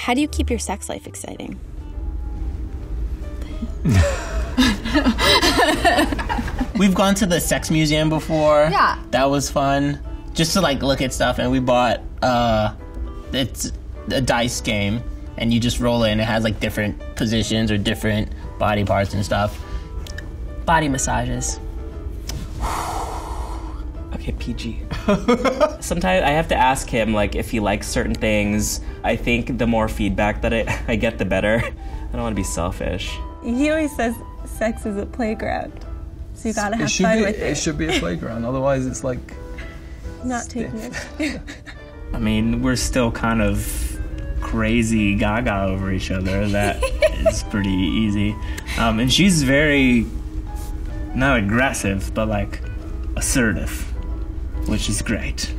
How do you keep your sex life exciting? We've gone to the sex museum before. Yeah. That was fun. Just to like look at stuff, and we bought it's a dice game, and you just roll it and it has like different positions or different body parts and stuff. Body massages. Okay, PG. Sometimes I have to ask him like if he likes certain things. I think the more feedback that I get, the better. I don't want to be selfish. He always says sex is a playground, so you gotta have fun with it. It should be a playground, otherwise it's like... Not taking it. I mean, we're still kind of crazy gaga over each other. That is pretty easy. And she's very, not aggressive, but like assertive, which is great.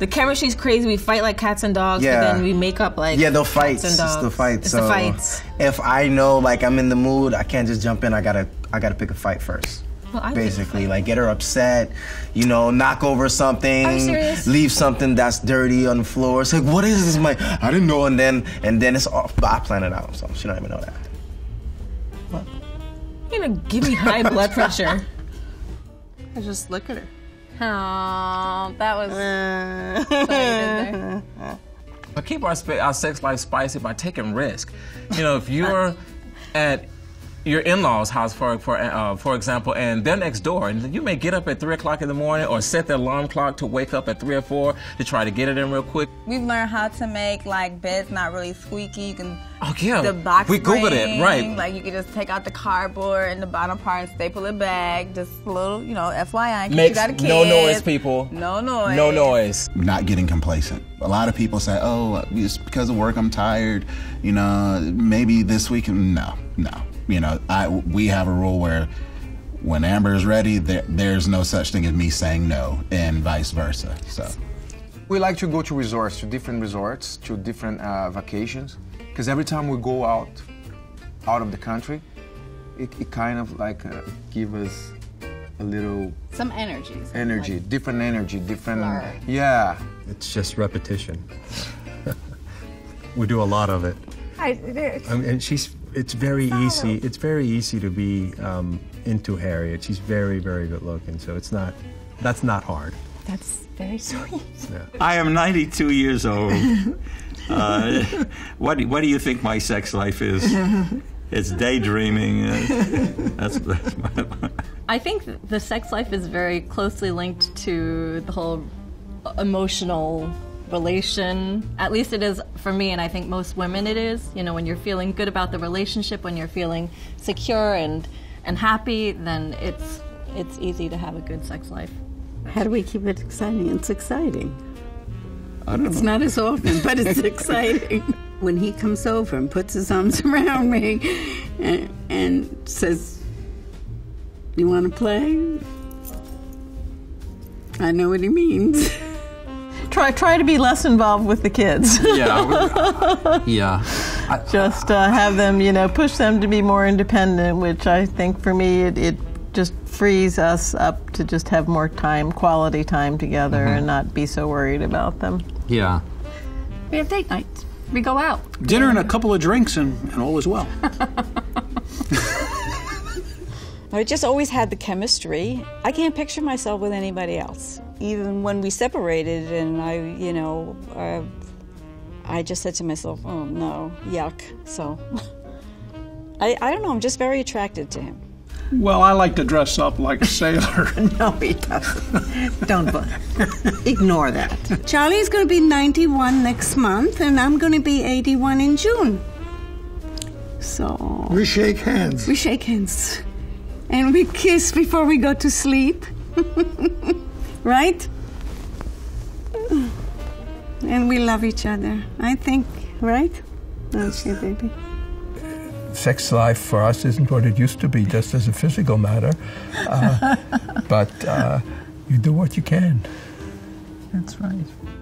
The chemistry's crazy. We fight like cats and dogs, yeah. And then we make up like cats and dogs. It's the fights. It's the fights. If I know like I'm in the mood, I can't just jump in. I gotta pick a fight first. Well, basically, like get her upset, you know, knock over something, are you serious? Leave something that's dirty on the floor. It's like, what is this? I'm like, I didn't know, and then it's off. But I planned it out, so she don't even know that. What? You're gonna give me high blood pressure. I just look at her. Oh, that was there. I keep our sex life spicy by taking risks. You know, if you're at your in-laws' house, for example, and they're next door, and you may get up at 3 o'clock in the morning or set the alarm clock to wake up at 3 or 4 to try to get it in real quick. We've learned how to make like beds not really squeaky. You can the box. We Googled it, right? Like you can just take out the cardboard and the bottom part, staple it back. Just a little, you know, FYI. In case you got a kid. No noise, people. No noise. No noise. Not getting complacent. A lot of people say, "Oh, it's because of work, I'm tired." You know, maybe this week. No. You know, we have a rule where when Amber is ready, there's no such thing as me saying no, and vice versa. So we like to go to resorts, to different resorts, to different vacations, because every time we go out of the country, it kind of like give us a little energy, like different energy, different. Yeah, it's just repetition. We do a lot of it. And she's. It's very easy. It's very easy to be into Harriet. She's very, very good looking, so it's not. That's not hard. That's very sweet. Yeah. I am 92 years old. What do you think my sex life is? It's daydreaming. That's my. I think the sex life is very closely linked to the whole emotional relation. At least it is for me, and I think most women it is. You know, when you're feeling good about the relationship, when you're feeling secure and happy, then it's easy to have a good sex life. How do we keep it exciting? It's exciting. I don't know. It's not as often, but it's exciting. When he comes over and puts his arms around me and says, "You want to play?" I know what he means. Try to be less involved with the kids. Yeah. Just have them, you know, push them to be more independent, which I think for me it just frees us up to just have more time, quality time together, and not be so worried about them. Yeah. We have date nights. We go out. Dinner and a couple of drinks and all is well. I just always had the chemistry. I can't picture myself with anybody else. Even when we separated and I just said to myself, oh no, yuck. So, I don't know, I'm just very attracted to him. Well, I like to dress up like a sailor. No, he doesn't. Don't ignore that. Charlie's gonna be 91 next month and I'm gonna be 81 in June. So. We shake hands. We shake hands. And we kiss before we go to sleep. Right? And we love each other, I think, right? Okay, baby. Sex life for us isn't what it used to be, just as a physical matter. But you do what you can. That's right.